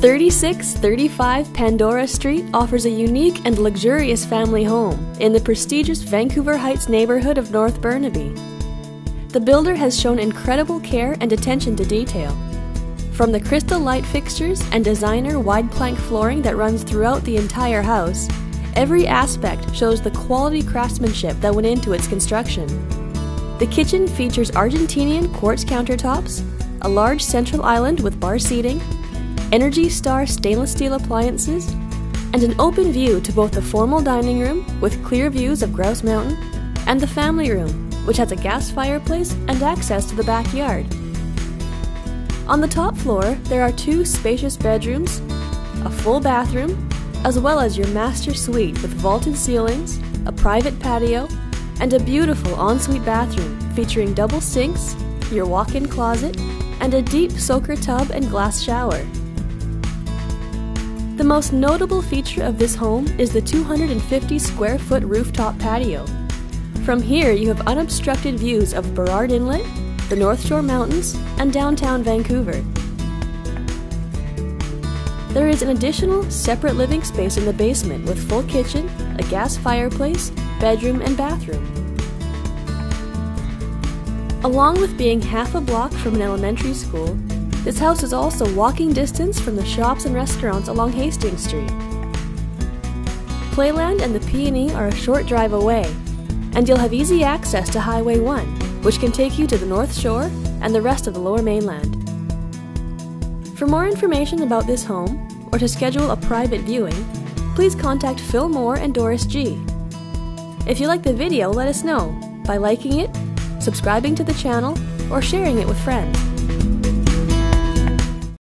3635 Pandora St offers a unique and luxurious family home in the prestigious Vancouver Heights neighborhood of North Burnaby. The builder has shown incredible care and attention to detail. From the crystal light fixtures and designer wide plank flooring that runs throughout the entire house, every aspect shows the quality craftsmanship that went into its construction. The kitchen features Argentinian quartz countertops, a large central island with bar seating, Energy Star stainless steel appliances, and an open view to both the formal dining room, with clear views of Grouse Mountain, and the family room, which has a gas fireplace and access to the backyard. On the top floor, there are two spacious bedrooms, a full bathroom, as well as your master suite with vaulted ceilings, a private patio, and a beautiful ensuite bathroom featuring double sinks, your walk-in closet, and a deep soaker tub and glass shower. The most notable feature of this home is the 250-square-foot rooftop patio. From here, you have unobstructed views of Burrard Inlet, the North Shore Mountains, and downtown Vancouver. There is an additional, separate living space in the basement with full kitchen, a gas fireplace, bedroom, and bathroom. Along with being half a block from an elementary school, this house is also walking distance from the shops and restaurants along Hastings Street. Playland and the P&E are a short drive away, and you'll have easy access to Highway 1, which can take you to the North Shore and the rest of the Lower Mainland. For more information about this home, or to schedule a private viewing, please contact Phil Moore and Doris G. If you like the video, let us know by liking it, subscribing to the channel, or sharing it with friends.